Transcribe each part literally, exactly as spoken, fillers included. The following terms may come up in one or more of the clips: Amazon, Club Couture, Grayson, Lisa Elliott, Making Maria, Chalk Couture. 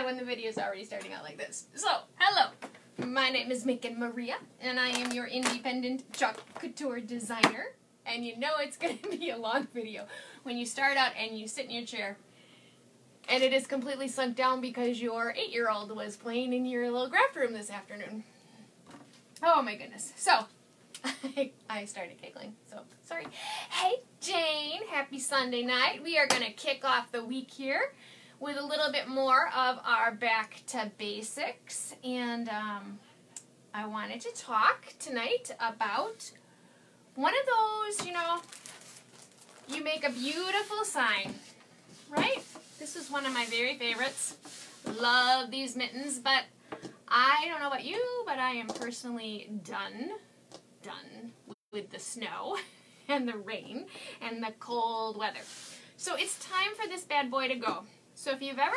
bad when the video's already starting out like this. So, hello! My name is Making Maria, and I am your independent Chalk Couture designer. And you know it's going to be a long video when you start out and you sit in your chair and it is completely sunk down because your eight-year-old was playing in your little craft room this afternoon. Oh my goodness. So, I, I started giggling, so sorry. Hey Jane, happy Sunday night. We are going to kick off the week here with a little bit more of our back to basics. And um, I wanted to talk tonight about one of those, you know, you make a beautiful sign, right? This is one of my very favorites. Love these mittens, but I don't know about you, but I am personally done, done with the snow and the rain and the cold weather. So it's time for this bad boy to go. So if you've ever been in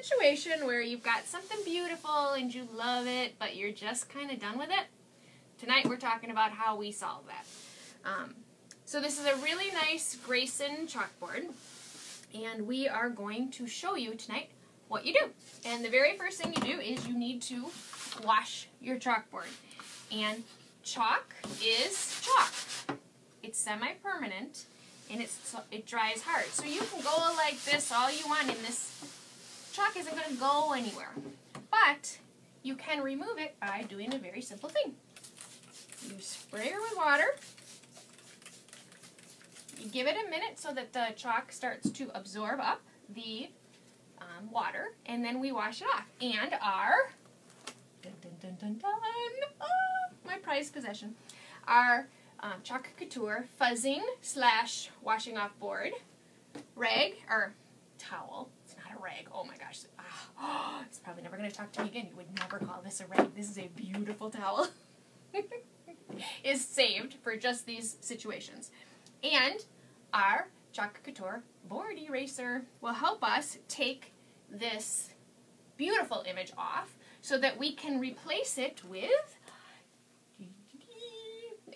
that situation where you've got something beautiful and you love it, but you're just kind of done with it, tonight we're talking about how we solve that. Um, so this is a really nice Grayson chalkboard, and we are going to show you tonight what you do. And the very first thing you do is you need to wash your chalkboard. And chalk is chalk. It's semi-permanent, and it's, it dries hard. So you can go like this all you want, and this chalk isn't going to go anywhere. But you can remove it by doing a very simple thing. You spray it with water. You give it a minute so that the chalk starts to absorb up the um, water, and then we wash it off. And our dun, dun, dun, dun, dun, oh, my prized possession, our um, Chalk Couture fuzzing slash washing off board rag or towel. It's not a rag. Oh my gosh! Ah, oh, it's probably never going to talk to me again. You would never call this a rag. This is a beautiful towel. Is saved for just these situations. And our Chalk Couture board eraser will help us take this beautiful image off so that we can replace it with,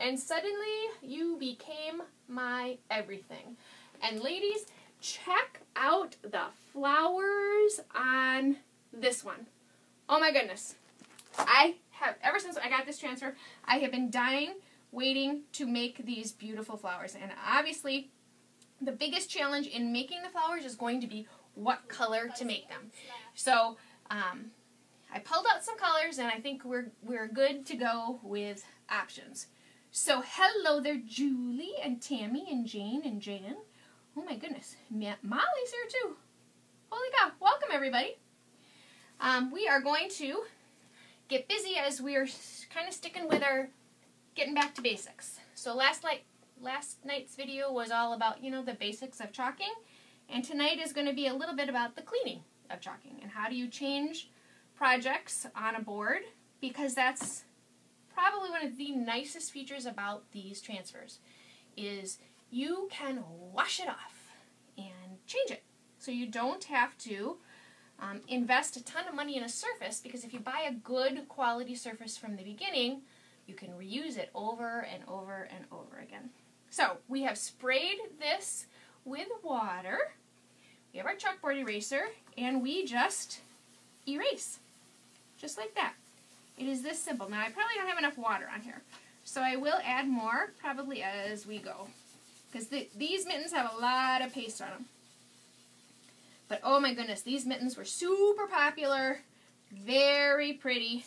and suddenly you became my everything. And ladies, check out the flowers on this one. Oh my goodness. I have, ever since I got this transfer, I have been dying, waiting to make these beautiful flowers. And obviously, the biggest challenge in making the flowers is going to be what color to make them. So, um, I pulled out some colors, and I think we're, we're good to go with options. So, hello there, Julie, and Tammy, and Jane, and Jan. Oh my goodness, Molly's here too. Holy cow, welcome everybody. Um, we are going to get busy as we're kind of sticking with our getting back to basics. So last night, last night's video was all about, you know, the basics of chalking, and tonight is going to be a little bit about the cleaning of chalking and how do you change projects on a board, because that's probably one of the nicest features about these transfers is you can wash it off and change it. So you don't have to Um, invest a ton of money in a surface, because if you buy a good quality surface from the beginning, you can reuse it over and over and over again. So we have sprayed this with water, we have our chalkboard eraser, and we just erase, just like that. It is this simple. Now I probably don't have enough water on here, so I will add more probably as we go, because the, these mittens have a lot of paste on them. But oh my goodness, these mittens were super popular, very pretty,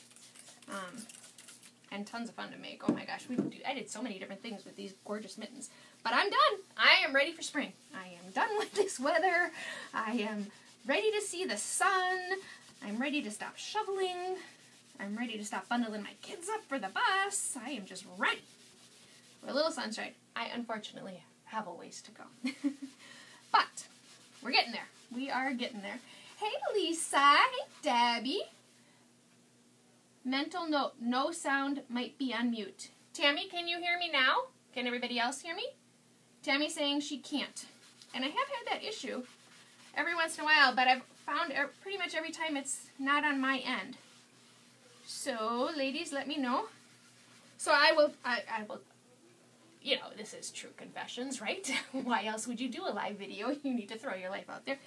um, and tons of fun to make. Oh my gosh, we do, I did so many different things with these gorgeous mittens. But I'm done. I am ready for spring. I am done with this weather. I am ready to see the sun. I'm ready to stop shoveling. I'm ready to stop bundling my kids up for the bus. I am just ready for a little sunshine. I unfortunately have a ways to go. But we're getting there. We are getting there. Hey, Lisa. Hey, Debbie. Mental note. No sound might be on mute. Tammy, can you hear me now? Can everybody else hear me? Tammy's saying she can't. And I have had that issue every once in a while, but I've found pretty much every time it's not on my end. So, ladies, let me know. So I will, I, I will, you know, this is true confessions, right? Why else would you do a live video? You need to throw your life out there.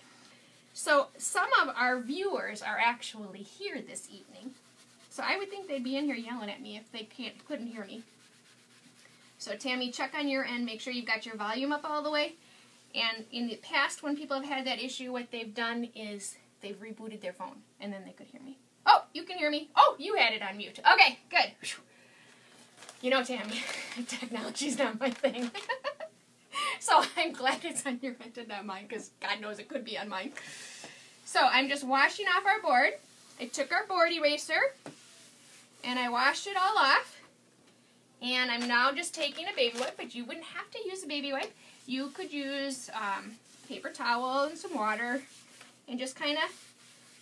So some of our viewers are actually here this evening. So I would think they'd be in here yelling at me if they can't couldn't hear me. So Tammy, check on your end, make sure you've got your volume up all the way. And in the past, when people have had that issue, what they've done is they've rebooted their phone, and then they could hear me. Oh, you can hear me. Oh, you had it on mute. Okay, good. You know, Tammy, technology's not my thing. So I'm glad it's on your end and not mine, because God knows it could be on mine. So I'm just washing off our board. I took our board eraser, and I washed it all off. And I'm now just taking a baby wipe, but you wouldn't have to use a baby wipe. You could use um, paper towel and some water, and just kind of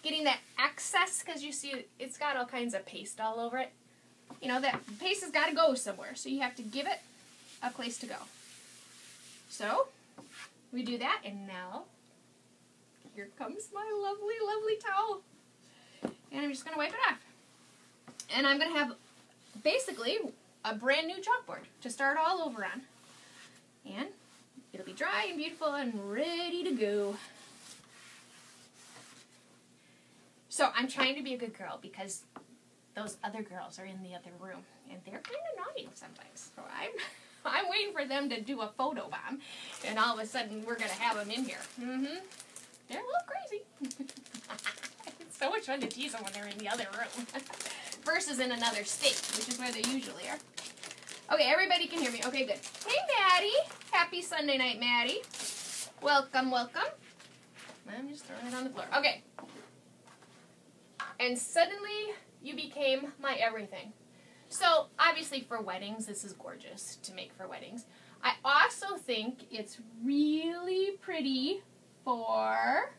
getting that excess, because you see it's got all kinds of paste all over it. You know, that paste has got to go somewhere, so you have to give it a place to go. So, we do that, and now here comes my lovely, lovely towel. And I'm just going to wipe it off. And I'm going to have, basically, a brand new chalkboard to start all over on. And it'll be dry and beautiful and ready to go. So, I'm trying to be a good girl, because those other girls are in the other room, and they're kind of naughty sometimes. So I'm, I'm waiting for them to do a photo bomb, and all of a sudden we're gonna have them in here. Mm-hmm. They're a little crazy. It's so much fun to tease them when they're in the other room, versus in another state, which is where they usually are. Okay, everybody can hear me. Okay, good. Hey, Maddie. Happy Sunday night, Maddie. Welcome, welcome. I'm just throwing it on the floor. Okay. And suddenly, you became my everything. So, obviously for weddings, this is gorgeous to make for weddings. I also think it's really pretty for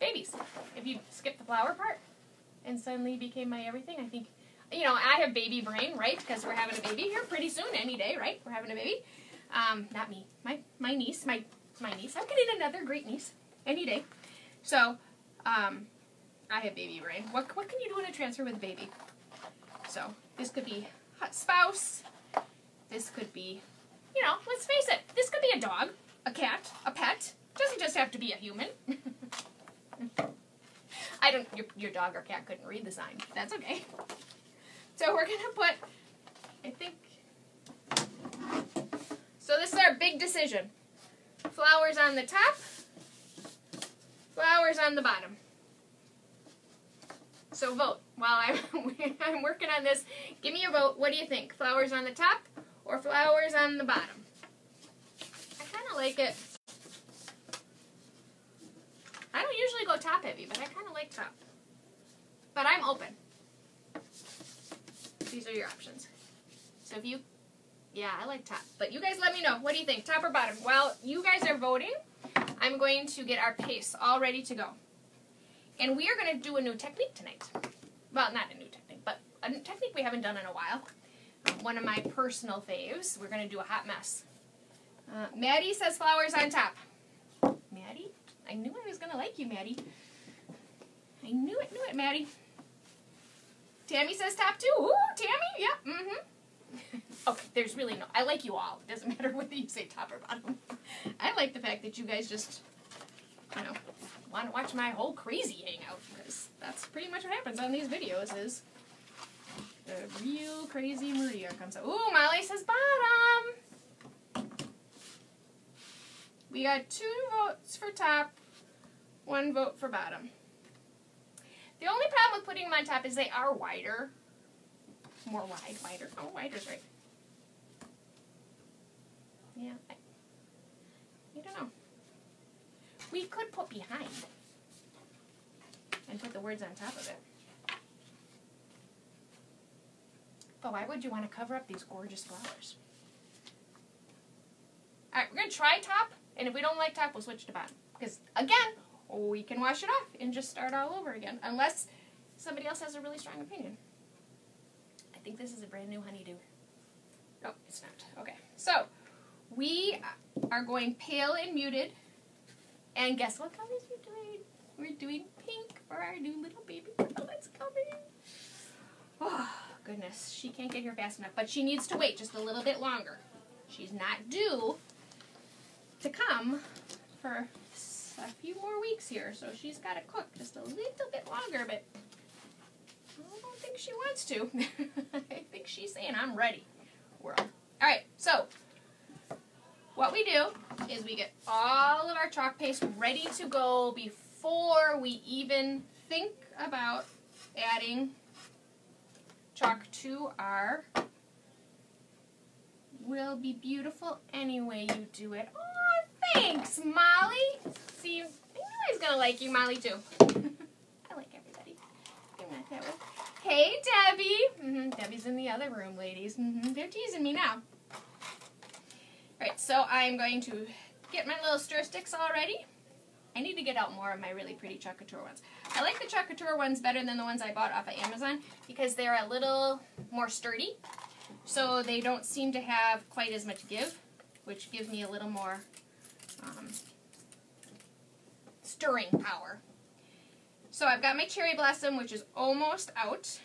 babies. If you skip the flower part and suddenly became my everything, I think, you know, I have baby brain, right? Because we're having a baby here pretty soon, any day, right? We're having a baby. Um, not me. My, my niece. My, my niece. I'm getting another great niece any day. So, um... I have baby brain. What, what can you do in a transfer with a baby? So, this could be hot spouse. This could be, you know, let's face it. This could be a dog, a cat, a pet. Doesn't just have to be a human. I don't, your, your dog or cat couldn't read the sign. That's okay. So we're going to put, I think, so this is our big decision. Flowers on the top, flowers on the bottom. So vote. While I'm, I'm working on this, give me your vote. What do you think? Flowers on the top or flowers on the bottom? I kind of like it. I don't usually go top heavy, but I kind of like top. But I'm open. These are your options. So if you, yeah, I like top. But you guys let me know. What do you think? Top or bottom? While you guys are voting, I'm going to get our paste all ready to go. And we are going to do a new technique tonight. Well, not a new technique, but a technique we haven't done in a while. One of my personal faves. We're going to do a hot mess. Uh, Maddie says flowers on top. Maddie? I knew I was going to like you, Maddie. I knew it, knew it, Maddie. Tammy says top too. Ooh, Tammy, yep, yeah, mm-hmm. Okay, there's really no, I like you all. It doesn't matter whether you say top or bottom. I like the fact that you guys just, I don't know. Want to watch my whole crazy hangout, because that's pretty much what happens on these videos is the real crazy Maria comes out. Ooh, Molly says bottom! We got two votes for top, one vote for bottom. The only problem with putting them on top is they are wider. More wide, wider. Oh, wider's right. Yeah, I, I don't know. We could put behind and put the words on top of it. But why would you want to cover up these gorgeous flowers? All right, we're going to try top, and if we don't like top, we'll switch to bottom. Because, again, we can wash it off and just start all over again, unless somebody else has a really strong opinion. I think this is a brand new honeydew. No, it's not. Okay, so we are going pale and muted. And guess what colors we're doing? We're doing pink for our new little baby girl that's coming. Oh, goodness. She can't get here fast enough, but she needs to wait just a little bit longer. She's not due to come for got a few more weeks here, so she's got to cook just a little bit longer, but I don't think she wants to. I think she's saying, I'm ready, world. All right, so what we do is we get all of our chalk paste ready to go before we even think about adding chalk to our Will Be Beautiful Any Way You Do It. Oh, thanks, Molly. See, I knew I was going to like you, Molly, too. I like everybody. I'm not that way. Hey, Debbie. Mm-hmm. Debbie's in the other room, ladies. Mm-hmm. They're teasing me now. All right, so I'm going to get my little stir sticks all ready. I need to get out more of my really pretty Chalk Couture ones. I like the Chalk Couture ones better than the ones I bought off of Amazon because they're a little more sturdy. So they don't seem to have quite as much give, which gives me a little more um, stirring power. So I've got my cherry blossom, which is almost out.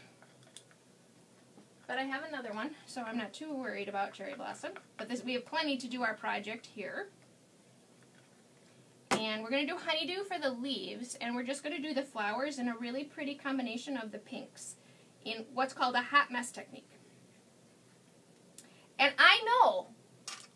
But I have another one, so I'm not too worried about cherry blossom. But this, we have plenty to do our project here. And we're going to do honeydew for the leaves, and we're just going to do the flowers in a really pretty combination of the pinks in what's called a hot mess technique. And I know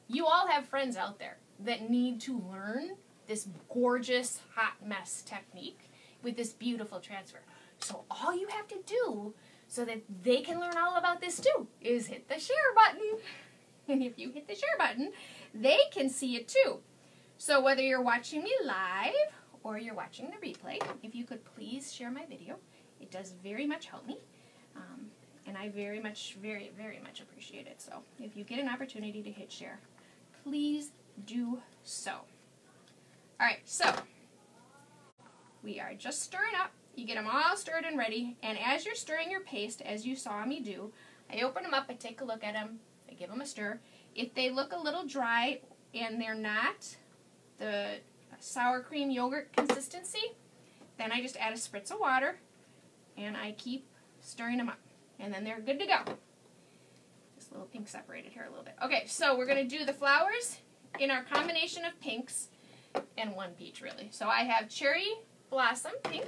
you all have friends out there that need to learn this gorgeous hot mess technique with this beautiful transfer. So all you have to do so that they can learn all about this too is hit the share button. And if you hit the share button, they can see it too. So whether you're watching me live or you're watching the replay, if you could please share my video, it does very much help me. Um, And I very much, very, very much appreciate it. So if you get an opportunity to hit share, please do so. All right, so we are just stirring up. You get them all stirred and ready. And as you're stirring your paste, as you saw me do, I open them up, I take a look at them, I give them a stir. If they look a little dry and they're not the sour cream yogurt consistency, then I just add a spritz of water and I keep stirring them up. And then they're good to go. This little pink separated here a little bit. Okay, so we're going to do the flowers in our combination of pinks and one peach, really. So I have cherry blossom pink.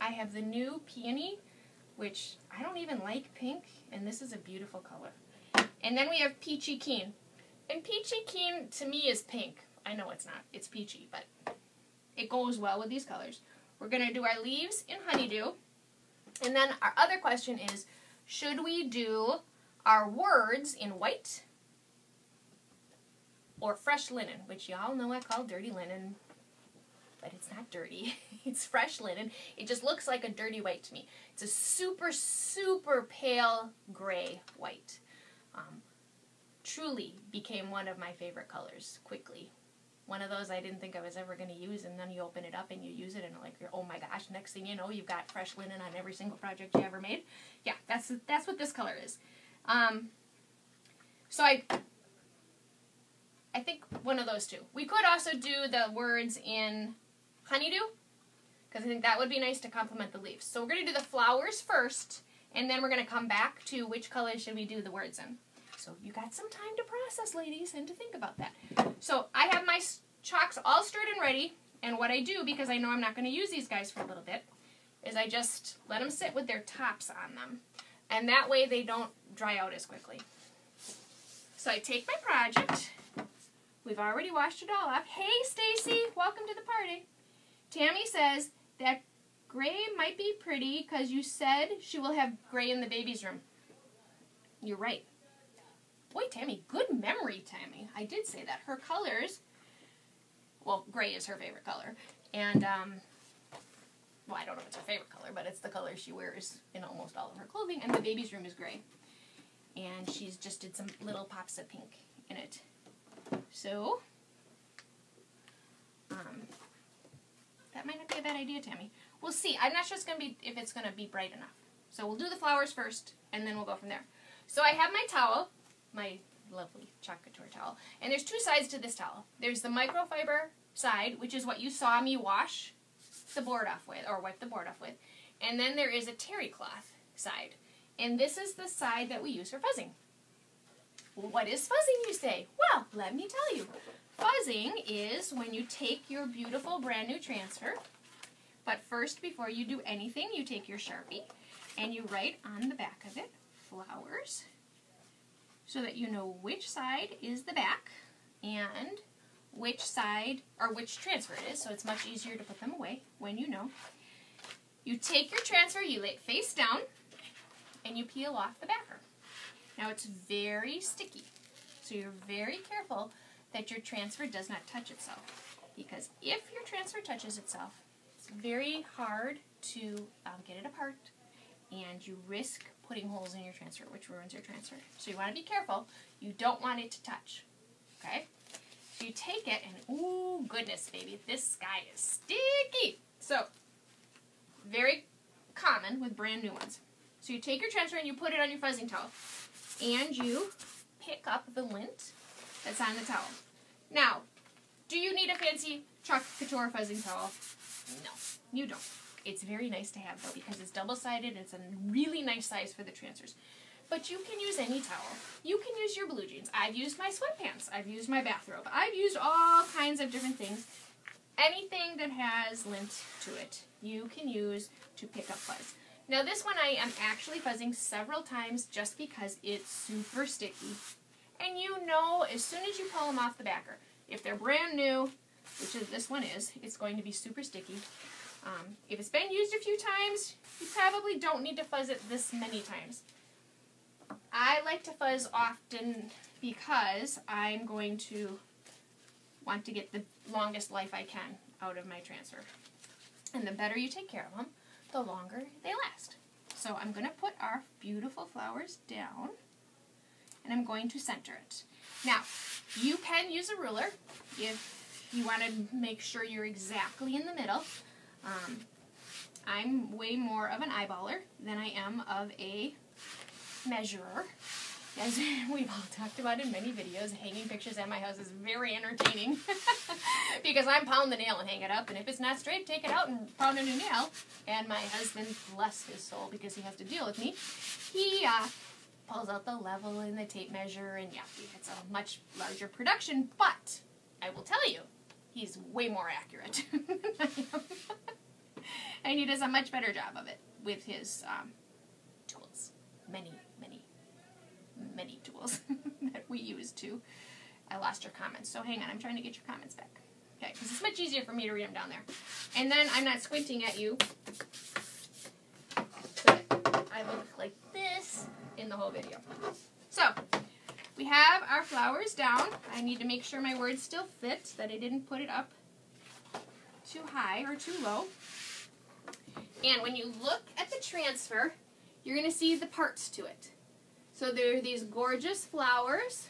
I have the new peony, which I don't even like pink, and this is a beautiful color. And then we have peachy keen. And peachy keen, to me, is pink. I know it's not. It's peachy, but it goes well with these colors. We're going to do our leaves in honeydew. And then our other question is, should we do our words in white or fresh linen, which y'all know I call dirty linen, but it's not dirty. It's fresh linen. It just looks like a dirty white to me. It's a super, super pale gray white. Um, truly became one of my favorite colors quickly. One of those I didn't think I was ever going to use, and then you open it up and you use it and like, oh my gosh, next thing you know, you've got fresh linen on every single project you ever made. Yeah, that's that's what this color is. Um, so I I think one of those two. We could also do the words in honeydew, because I think that would be nice to complement the leaves. So we're going to do the flowers first, and then we're going to come back to which color should we do the words in. So you got some time to process, ladies, and to think about that. So I have my chalks all stirred and ready, and what I do, because I know I'm not going to use these guys for a little bit, is I just let them sit with their tops on them, and that way they don't dry out as quickly. So I take my project. We've already washed it all off. Hey, Stacy, welcome to the party. Tammy says that gray might be pretty because you said she will have gray in the baby's room. You're right. Boy, Tammy, good memory, Tammy. I did say that. Her colors, well, gray is her favorite color. And, um, well, I don't know if it's her favorite color, but it's the color she wears in almost all of her clothing. And the baby's room is gray. And she's just did some little pops of pink in it. So, um, that might not be a bad idea, Tammy. We'll see. I'm not sure it's gonna be, if it's going to be bright enough. So we'll do the flowers first, and then we'll go from there. So I have my towel. My lovely Chalk Couture towel. And there's two sides to this towel. There's the microfiber side, which is what you saw me wash the board off with, or wipe the board off with. And then there is a terry cloth side. And this is the side that we use for fuzzing. What is fuzzing, you say? Well, let me tell you. Fuzzing is when you take your beautiful brand new transfer, but first, before you do anything, you take your Sharpie and you write on the back of it flowers so that you know which side is the back and which side or which transfer it is, so it's much easier to put them away when you know. You take your transfer, you lay it face down, and you peel off the backer. Now it's very sticky, so you're very careful that your transfer does not touch itself, because if your transfer touches itself, it's very hard to um, get it apart, and you risk putting holes in your transfer, which ruins your transfer. So you want to be careful. You don't want it to touch, okay? So you take it, and oh goodness, baby, this guy is sticky. So very common with brand new ones. So you take your transfer and you put it on your fuzzing towel, and you pick up the lint that's on the towel. Now, do you need a fancy Chalk Couture fuzzing towel? No, you don't. It's very nice to have, though, because it's double-sided and it's a really nice size for the transfers. But you can use any towel. You can use your blue jeans. I've used my sweatpants. I've used my bathrobe. I've used all kinds of different things. Anything that has lint to it, you can use to pick up fuzz. Now, this one I am actually fuzzing several times just because it's super sticky. And you know, as soon as you pull them off the backer, if they're brand new, which is, this one is, it's going to be super sticky. Um, if it's been used a few times, you probably don't need to fuzz it this many times. I like to fuzz often because I'm going to want to get the longest life I can out of my transfer. And the better you take care of them, the longer they last. So I'm going to put our beautiful flowers down, and I'm going to center it. Now, you can use a ruler if you want to make sure you're exactly in the middle. Um, I'm way more of an eyeballer than I am of a measurer, as we've all talked about in many videos. Hanging pictures at my house is very entertaining because I pound the nail and hang it up, and if it's not straight, take it out and pound a new nail. And my husband, bless his soul, because he has to deal with me, he uh, pulls out the level and the tape measure, and yeah, it's a much larger production, but I will tell you, he's way more accurate than I am. And he does a much better job of it with his um, tools. Many, many, many tools that we use to. I lost your comments, so hang on. I'm trying to get your comments back. Okay, because it's much easier for me to read them down there. And then I'm not squinting at you so that I look like this in the whole video. So, we have our flowers down. I need to make sure my words still fit, that I didn't put it up too high or too low. And when you look at the transfer, you're going to see the parts to it. So there are these gorgeous flowers,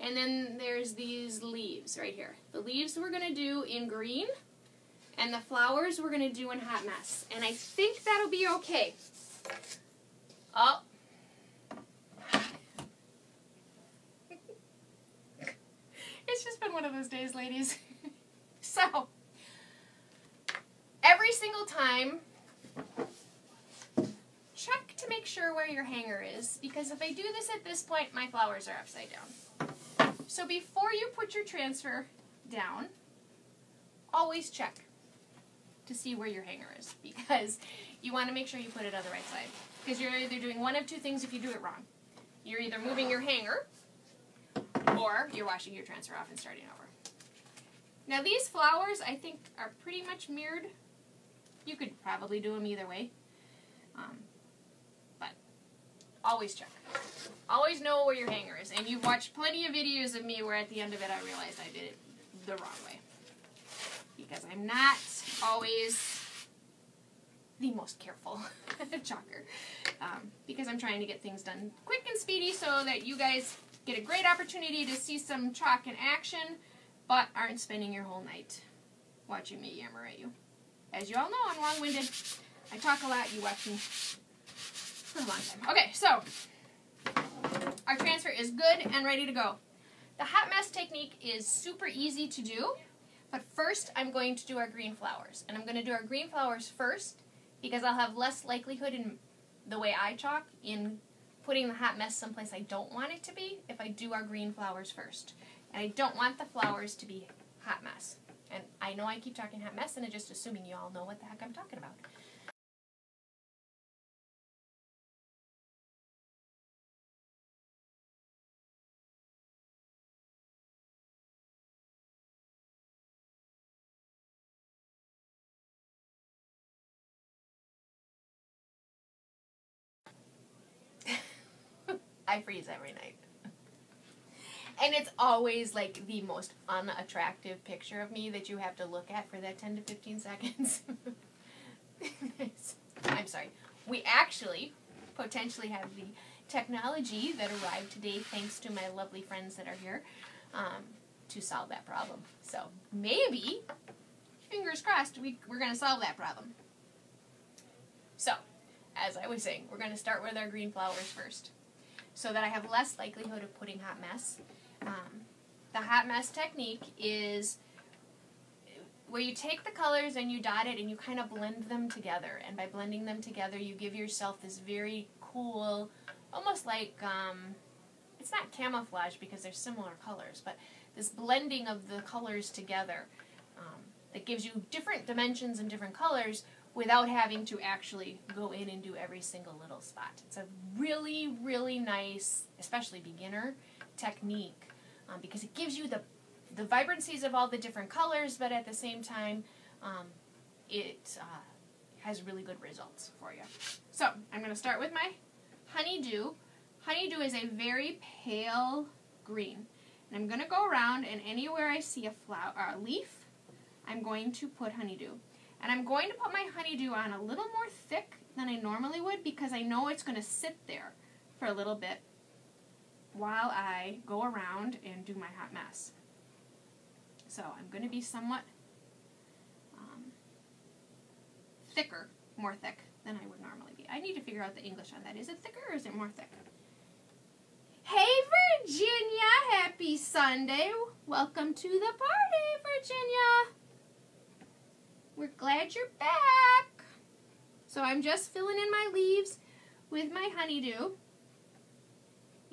and then there's these leaves right here. The leaves we're going to do in green, and the flowers we're going to do in hot mess. And I think that'll be okay. Oh. It's just been one of those days, ladies. So, every single time, check to make sure where your hanger is, because if I do this at this point, my flowers are upside down. So before you put your transfer down, always check to see where your hanger is, because you want to make sure you put it on the right side. Because you're either doing one of two things if you do it wrong. You're either moving your hanger, or you're washing your transfer off and starting over. Now these flowers, I think, are pretty much mirrored. You could probably do them either way. Um, but always check. Always know where your hanger is. And you've watched plenty of videos of me where at the end of it I realized I did it the wrong way. Because I'm not always the most careful chalker. Um, because I'm trying to get things done quick and speedy so that you guys get a great opportunity to see some chalk in action, but aren't spending your whole night watching me yammer at you. As you all know, I'm long-winded. I talk a lot, you watch me for a long time. Okay, so our transfer is good and ready to go. The hot mess technique is super easy to do, but first I'm going to do our green flowers. And I'm going to do our green flowers first because I'll have less likelihood in the way I chalk in putting the hot mess someplace I don't want it to be if I do our green flowers first. And I don't want the flowers to be hot mess. And I know I keep talking hot mess and I'm just assuming you all know what the heck I'm talking about. I freeze every night. And it's always like the most unattractive picture of me that you have to look at for that ten to fifteen seconds. I'm sorry. We actually potentially have the technology that arrived today thanks to my lovely friends that are here um, to solve that problem. So maybe, fingers crossed, we, we're going to solve that problem. So, as I was saying, we're going to start with our green flowers first, so that I have less likelihood of putting hot mess. Um, the hot mess technique is where you take the colors and you dot it and you kind of blend them together. And by blending them together, you give yourself this very cool, almost like, um, it's not camouflage because they're similar colors, but this blending of the colors together um, that gives you different dimensions and different colors, without having to actually go in and do every single little spot. It's a really, really nice, especially beginner, technique um, because it gives you the, the vibrancies of all the different colors, but at the same time, um, it uh, has really good results for you. So I'm going to start with my honeydew. Honeydew is a very pale green. And I'm going to go around and anywhere I see a, flower, or a leaf, I'm going to put honeydew. And I'm going to put my honeydew on a little more thick than I normally would because I know it's going to sit there for a little bit while I go around and do my hot mess. So I'm going to be somewhat um, thicker, more thick than I would normally be. I need to figure out the English on that. Is it thicker or is it more thick? Hey Virginia! Happy Sunday! Welcome to the party, Virginia! We're glad you're back. So I'm just filling in my leaves with my honeydew.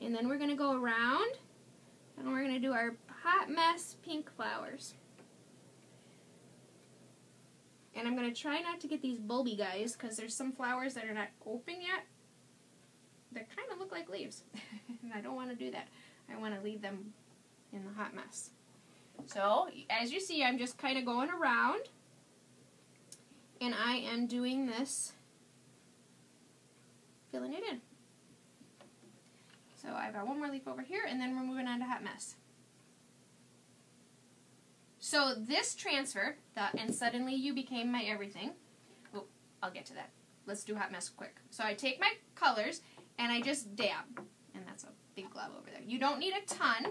And then we're going to go around and we're going to do our hot mess pink flowers. And I'm going to try not to get these bulby guys because there's some flowers that are not open yet. They kind of look like leaves. And I don't want to do that. I want to leave them in the hot mess. So as you see, I'm just kind of going around. And I am doing this, filling it in. So I've got one more leaf over here, and then we're moving on to hot mess. So this transfer, the, and suddenly you became my everything. Oh, I'll get to that. Let's do hot mess quick. So I take my colors, and I just dab. And that's a big glob over there. You don't need a ton,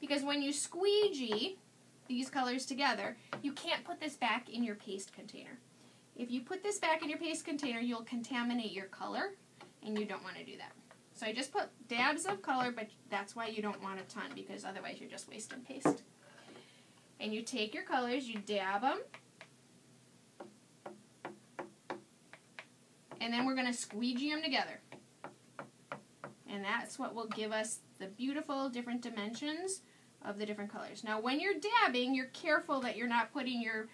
because when you squeegee these colors together, you can't put this back in your paste container. If you put this back in your paste container, you'll contaminate your color, and you don't want to do that. So I just put dabs of color, but that's why you don't want a ton, because otherwise you're just wasting paste. And you take your colors, you dab them, and then we're going to squeegee them together. And that's what will give us the beautiful different dimensions of the different colors. Now when you're dabbing, you're careful that you're not putting your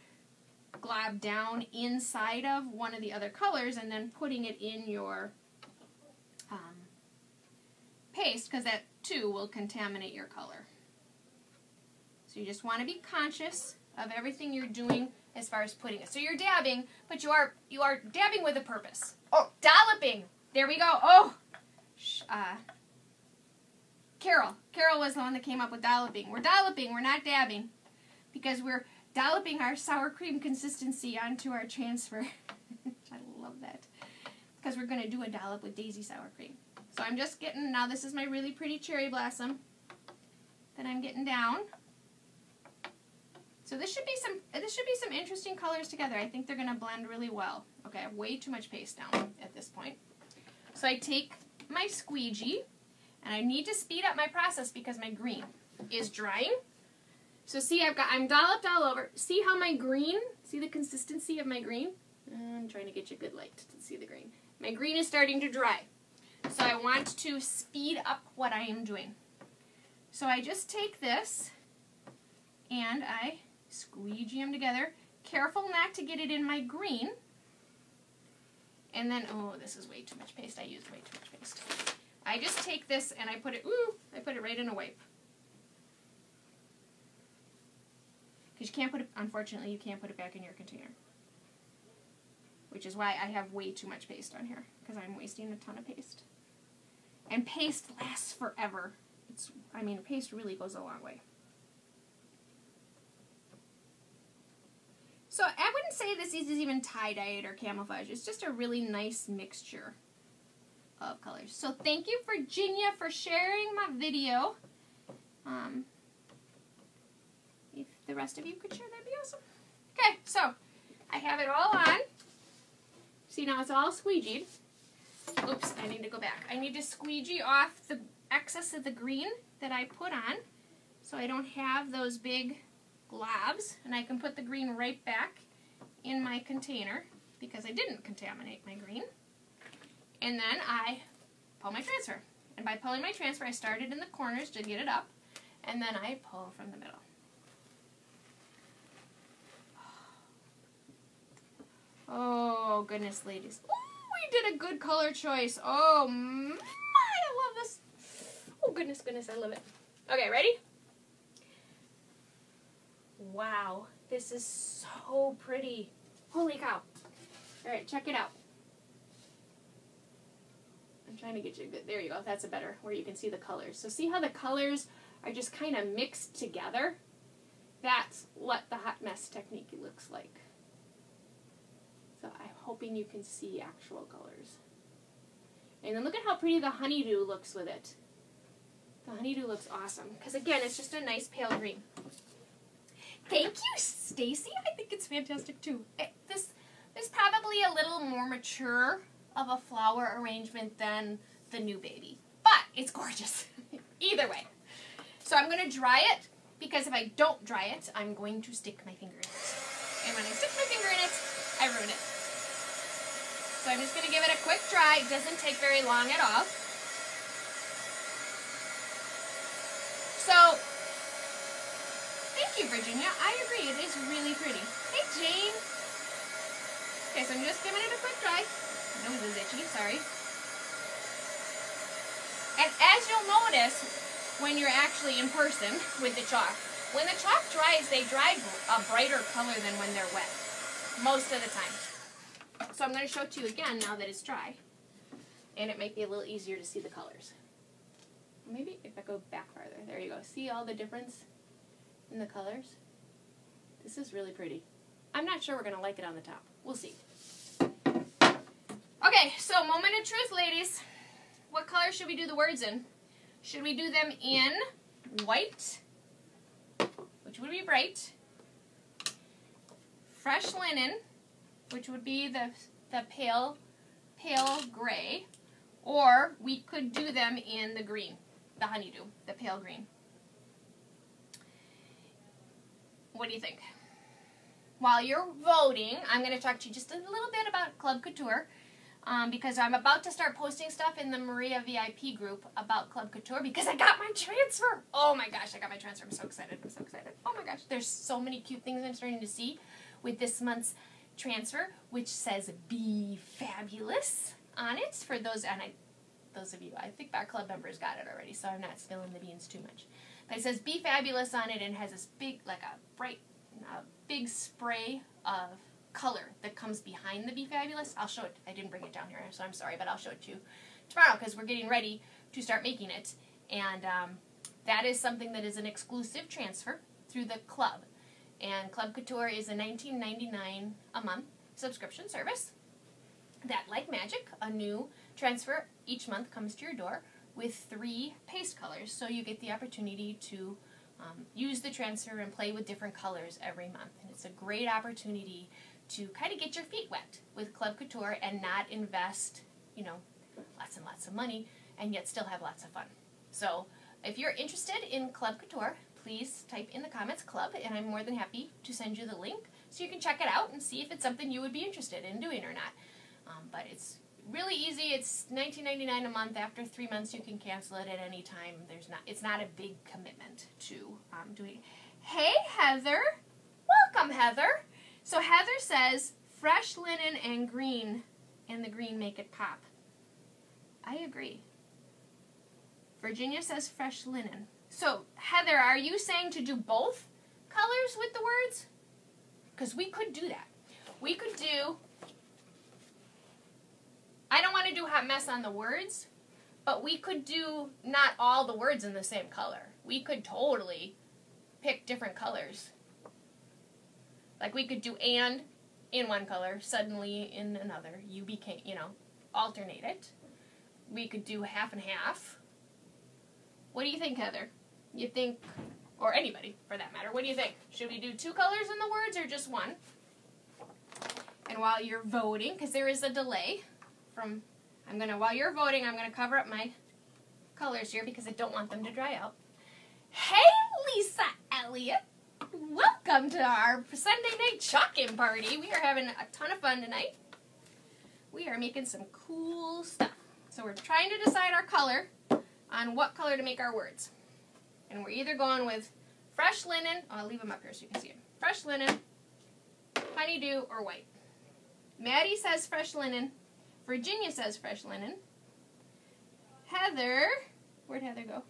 glob down inside of one of the other colors and then putting it in your um, paste, because that too will contaminate your color. So you just want to be conscious of everything you're doing as far as putting it. So you're dabbing, but you are you are dabbing with a purpose. Oh, dolloping! There we go. Oh, Sh uh, Carol. Carol was the one that came up with dolloping. We're dolloping. We're not dabbing, because we're dolloping our sour cream consistency onto our transfer. I love that. Because we're going to do a dollop with daisy sour cream. So I'm just getting, now this is my really pretty cherry blossom that I'm getting down. So this should be some, this should be some interesting colors together. I think they're going to blend really well. Okay, I have way too much paste down at this point. So I take my squeegee, and I need to speed up my process because my green is drying. So see, I've got, I'm dolloped all over. See how my green, see the consistency of my green? I'm trying to get you a good light to see the green. My green is starting to dry. So I want to speed up what I am doing. So I just take this and I squeegee them together. Careful not to get it in my green. And then, oh, this is way too much paste. I used way too much paste. I just take this and I put it, ooh, I put it right in a wipe. Because you can't put it, unfortunately, you can't put it back in your container. Which is why I have way too much paste on here, because I'm wasting a ton of paste. And paste lasts forever. It's, I mean, paste really goes a long way. So I wouldn't say this is even tie-dyed or camouflage. It's just a really nice mixture of colors. So thank you, Virginia, for sharing my video. Um, if the rest of you could share, that'd be awesome. Okay, so I have it all on. See, now it's all squeegeed. Oops, I need to go back. I need to squeegee off the excess of the green that I put on so I don't have those big globs, and I can put the green right back in my container because I didn't contaminate my green. And then I pull my transfer. And by pulling my transfer, I started in the corners to get it up, and then I pull from the middle. Oh, goodness, ladies. Ooh, we did a good color choice. Oh, my, I love this. Oh, goodness, goodness, I love it. Okay, ready? Wow, this is so pretty. Holy cow. All right, check it out. I'm trying to get you a good, there you go, that's a better, where you can see the colors. So see how the colors are just kind of mixed together? That's what the hot mess technique looks like. So I'm hoping you can see actual colors. And then look at how pretty the honeydew looks with it. The honeydew looks awesome. Because again, it's just a nice pale green. Thank you, Stacy. I think it's fantastic too. It, this is probably a little more mature of a flower arrangement than the new baby. But it's gorgeous. Either way. So I'm going to dry it. Because if I don't dry it, I'm going to stick my finger in it. And when I stick my finger in it, I ruin it. So I'm just going to give it a quick dry. It doesn't take very long at all. So, thank you, Virginia. I agree. It is really pretty. Hey, Jane. Okay, so I'm just giving it a quick dry. My nose is itchy. Sorry. And as you'll notice when you're actually in person with the chalk, when the chalk dries, they dry a brighter color than when they're wet. Most of the time. So I'm going to show it to you again now that it's dry. And it might be a little easier to see the colors. Maybe if I go back farther. There you go. See all the difference in the colors? This is really pretty. I'm not sure we're going to like it on the top. We'll see. Okay, so moment of truth, ladies. What color should we do the words in? Should we do them in white, which would be bright? Fresh linen, which would be the, the pale, pale gray, or we could do them in the green, the honeydew, the pale green. What do you think? While you're voting, I'm going to talk to you just a little bit about Club Couture, um, because I'm about to start posting stuff in the Maria V I P group about Club Couture, because I got my transfer! Oh my gosh, I got my transfer. I'm so excited. I'm so excited. Oh my gosh, there's so many cute things I'm starting to see with this month's transfer, which says "Be Fabulous" on it. For those and I, those of you, I think our club members got it already, so I'm not spilling the beans too much. But it says "Be Fabulous" on it, and has this big, like a bright, a big spray of color that comes behind the "Be Fabulous." I'll show it. I didn't bring it down here, so I'm sorry, but I'll show it to you tomorrow because we're getting ready to start making it, and um, that is something that is an exclusive transfer through the club. And Club Couture is a nineteen ninety-nine a month subscription service that, like magic, a new transfer each month comes to your door with three paste colors. So you get the opportunity to um, use the transfer and play with different colors every month. And it's a great opportunity to kind of get your feet wet with Club Couture and not invest, you know, lots and lots of money and yet still have lots of fun. So if you're interested in Club Couture, please type in the comments "club" and I'm more than happy to send you the link so you can check it out and see if it's something you would be interested in doing or not. Um, but it's really easy. It's nineteen ninety-nine a month. After three months, you can cancel it at any time. There's not. It's not a big commitment to um, doing. Hey, Heather. Welcome, Heather. So Heather says, fresh linen and green, and the green make it pop. I agree. Virginia says fresh linen. So Heather, are you saying to do both colors with the words? Because we could do that. We could do, I don't want to do hot mess on the words, but we could do not all the words in the same color. We could totally pick different colors. Like we could do and in one color, suddenly in another. You became, you know, alternate it. We could do half and half. What do you think, Heather? You think, or anybody for that matter, what do you think? Should we do two colors in the words or just one? And while you're voting, because there is a delay from, I'm gonna, while you're voting, I'm gonna cover up my colors here because I don't want them to dry out. Hey, Lisa Elliott. Welcome to our Sunday night chalk-in party. We are having a ton of fun tonight. We are making some cool stuff. So we're trying to decide our color, on what color to make our words. And we're either going with fresh linen, oh, I'll leave them up here so you can see them. Fresh linen, honeydew, or white. Maddie says fresh linen. Virginia says fresh linen. Heather, where'd Heather go?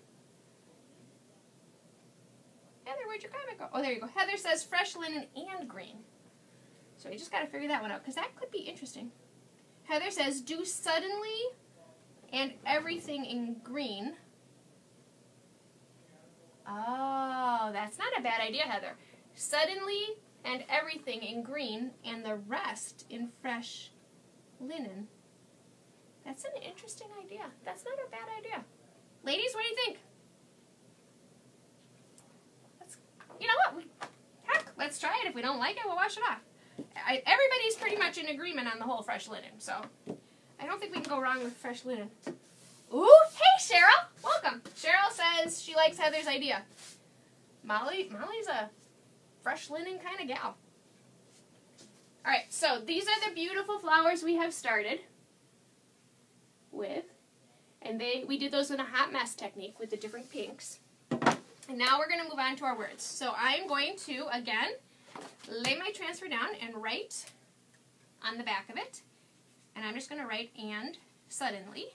Heather, where'd your comment go? Oh, there you go. Heather says fresh linen and green. So we just gotta figure that one out, because that could be interesting. Heather says, do suddenly and everything in green. Oh, that's not a bad idea, Heather. Suddenly and everything in green and the rest in fresh linen. That's an interesting idea. That's not a bad idea. Ladies, what do you think? Let's, you know what? We, heck, let's try it. If we don't like it, we'll wash it off. I, everybody's pretty much in agreement on the whole fresh linen, so I don't think we can go wrong with fresh linen. Ooh, hey Cheryl, welcome. Cheryl says she likes Heather's idea. Molly, Molly's a fresh linen kind of gal. All right, so these are the beautiful flowers we have started with, and they we did those in a hot mess technique with the different pinks. And now we're going to move on to our words. So I'm going to again lay my transfer down and write on the back of it. And I'm just going to write and suddenly,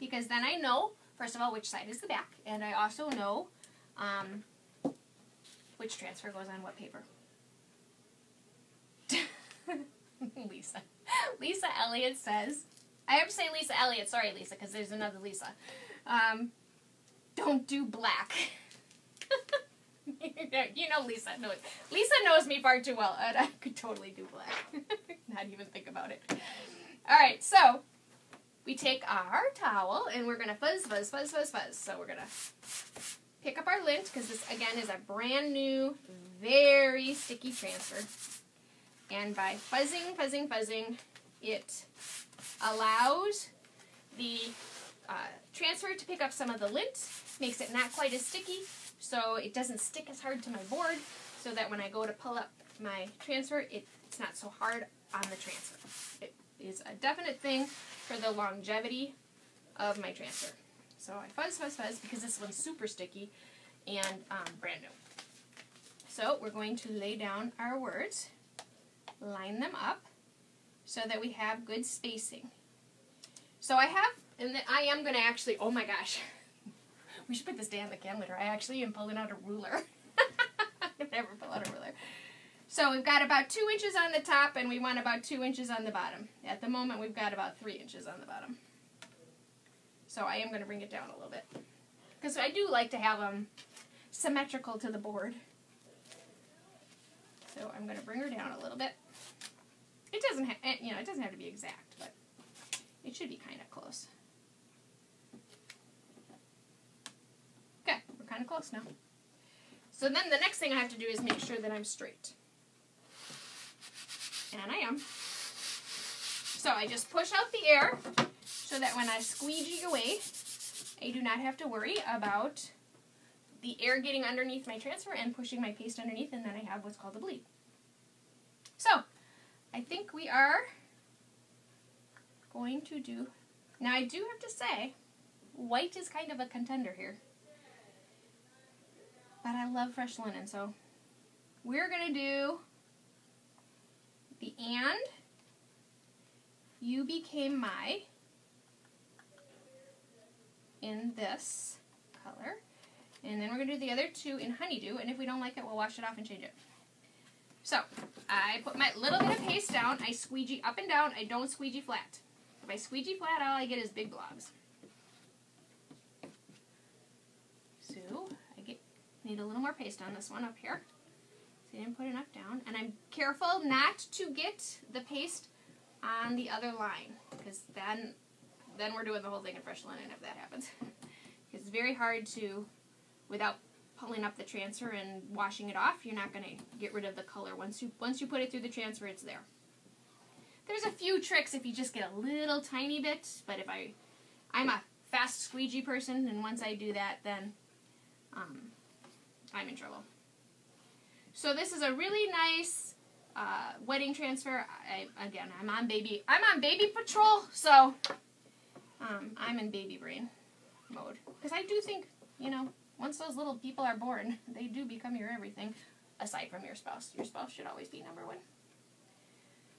because then I know, first of all, which side is the back, and I also know um, which transfer goes on what paper. Lisa. Lisa Elliott says, I have to say Lisa Elliott, sorry Lisa, because there's another Lisa. Um, don't do black. You know Lisa knows. Lisa knows me far too well, and I could totally do black. Not even think about it. All right, so we take our towel and we're gonna fuzz, fuzz, fuzz, fuzz, fuzz. So we're gonna pick up our lint because this again is a brand new, very sticky transfer. And by fuzzing, fuzzing, fuzzing, it allows the uh, transfer to pick up some of the lint, makes it not quite as sticky. So it doesn't stick as hard to my board, so that when I go to pull up my transfer, it, it's not so hard on the transfer. It is a definite thing for the longevity of my transfer. So I fuzz, fuzz, fuzz, because this one's super sticky and um, brand new. So we're going to lay down our words, line them up, so that we have good spacing. So I have, and then I am going to actually, oh my gosh. We should put this day on the calendar. I actually am pulling out a ruler. I never pull out a ruler. So we've got about two inches on the top, and we want about two inches on the bottom. At the moment, we've got about three inches on the bottom. So I am going to bring it down a little bit, because I do like to have them symmetrical to the board. So I'm going to bring her down a little bit. It doesn't, ha you know, it doesn't have to be exact, but it should be kind of close. Kind of close now. So then the next thing I have to do is make sure that I'm straight. And I am. So I just push out the air so that when I squeegee away, I do not have to worry about the air getting underneath my transfer and pushing my paste underneath, and then I have what's called a bleed. So I think we are going to do, now I do have to say, white is kind of a contender here. But I love fresh linen, so we're going to do the And You Became My in this color. And then we're going to do the other two in Honeydew, and if we don't like it, we'll wash it off and change it. So, I put my little bit of paste down, I squeegee up and down, I don't squeegee flat. If I squeegee flat, all I get is big blobs. So, I get need a little more paste on this one up here. So I didn't put enough down, and I'm careful not to get the paste on the other line, because then, then we're doing the whole thing in fresh linen if that happens. It's very hard to, without pulling up the transfer and washing it off, you're not going to get rid of the color. Once you, once you put it through the transfer, it's there. There's a few tricks if you just get a little tiny bit, but if I, I'm a fast squeegee person, and once I do that, then um, I'm in trouble. So this is a really nice uh, wedding transfer. I, again, I'm on baby, I'm on baby patrol, so um, I'm in baby brain mode. Because I do think, you know, once those little people are born, they do become your everything, aside from your spouse. Your spouse should always be number one.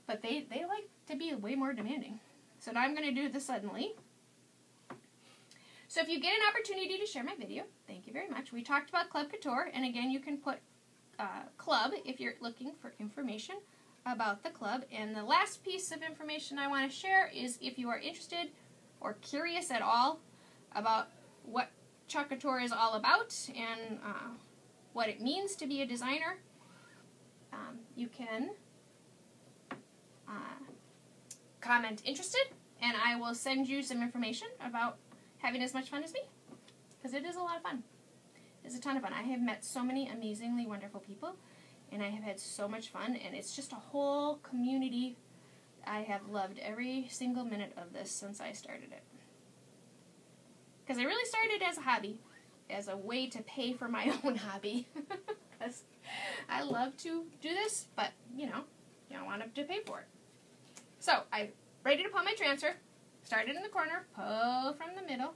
But they, they like to be way more demanding. So now I'm going to do this suddenly. So if you get an opportunity to share my video, thank you very much. We talked about Club Couture, and again, you can put uh, Club if you're looking for information about the Club. And the last piece of information I want to share is if you are interested or curious at all about what Chalk Couture is all about and uh, what it means to be a designer, um, you can uh, comment interested, and I will send you some information about having as much fun as me, because it is a lot of fun. It's a ton of fun. I have met so many amazingly wonderful people, and I have had so much fun, and it's just a whole community. I have loved every single minute of this since I started it. Because I really started as a hobby, as a way to pay for my own hobby. Because I love to do this, but, you know, you don't want to pay for it. So, I ready to pull my transfer, started in the corner, pull from the middle,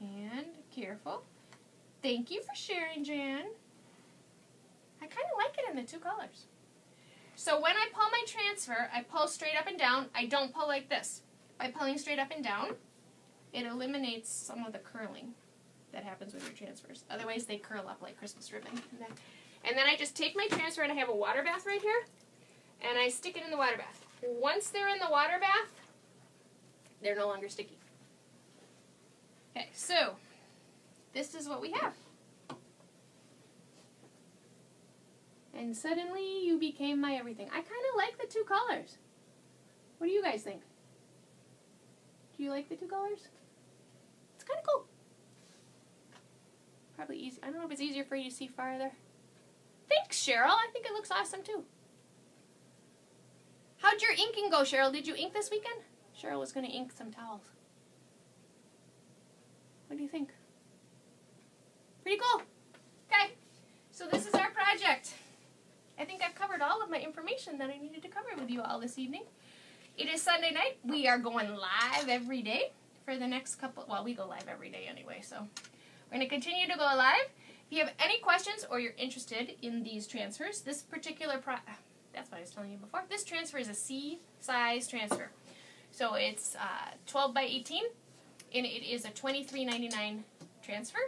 and careful. Thank you for sharing, Jan. I kind of like it in the two colors. So when I pull my transfer, I pull straight up and down. I don't pull like this. By pulling straight up and down, it eliminates some of the curling that happens with your transfers. Otherwise, they curl up like Christmas ribbon. And then, and then I just take my transfer, and I have a water bath right here, and I stick it in the water bath. Once they're in the water bath, they're no longer sticky. Okay, so this is what we have. And suddenly, you became my everything. I kind of like the two colors. What do you guys think? Do you like the two colors? It's kind of cool. Probably easy. I don't know if it's easier for you to see farther. Thanks, Cheryl. I think it looks awesome too. How'd your inking go, Cheryl? Did you ink this weekend? Cheryl was going to ink some towels. What do you think? Pretty cool. Okay. So this is our project. I think I've covered all of my information that I needed to cover with you all this evening. It is Sunday night. We are going live every day for the next couple, well, we go live every day anyway, so we're going to continue to go live. If you have any questions or you're interested in these transfers, this particular, pro that's what I was telling you before, this transfer is a C-size transfer. So it's uh, twelve by eighteen, and it is a twenty-three ninety-nine transfer.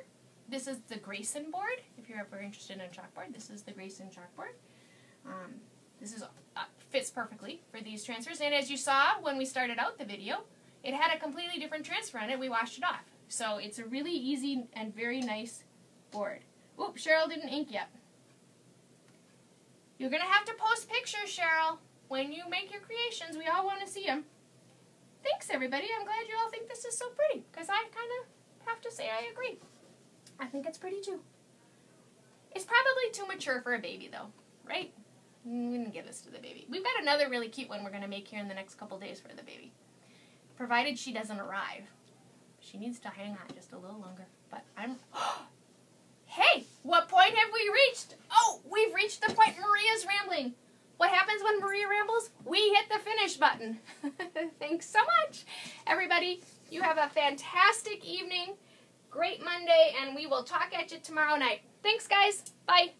This is the Grayson board. If you're ever interested in chalkboard, this is the Grayson chalkboard. Um, This is, uh, fits perfectly for these transfers, and as you saw when we started out the video, it had a completely different transfer on it. We washed it off. So it's a really easy and very nice board. Oop, Cheryl didn't ink yet. You're going to have to post pictures, Cheryl, when you make your creations. We all want to see them. Thanks, everybody. I'm glad you all think this is so pretty, because I kind of have to say I agree. I think it's pretty, too. It's probably too mature for a baby, though, right? I'm going to give this to the baby. We've got another really cute one we're going to make here in the next couple days for the baby. Provided she doesn't arrive. She needs to hang on just a little longer. But I'm... Hey! What point have we reached? Oh! We've reached the point Maria's rambling. What happens when Maria rambles? We hit the finish button. Thanks so much, everybody. You have a fantastic evening, great Monday, and we will talk at you tomorrow night. Thanks, guys. Bye.